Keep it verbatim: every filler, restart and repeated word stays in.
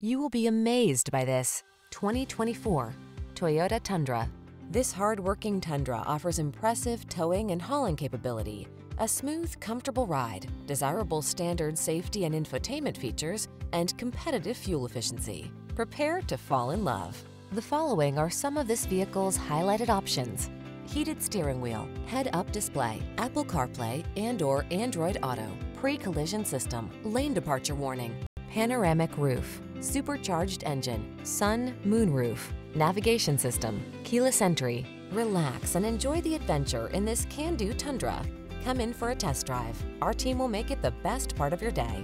You will be amazed by this twenty twenty-four Toyota Tundra. This hard-working Tundra offers impressive towing and hauling capability, a smooth, comfortable ride, desirable standard safety and infotainment features, and competitive fuel efficiency. Prepare to fall in love. The following are some of this vehicle's highlighted options: heated steering wheel, head-up display, Apple CarPlay and/or Android Auto, pre-collision system, lane departure warning, panoramic roof, supercharged engine, sun, moon roof, navigation system, keyless entry. Relax and enjoy the adventure in this can-do Tundra. Come in for a test drive. Our team will make it the best part of your day.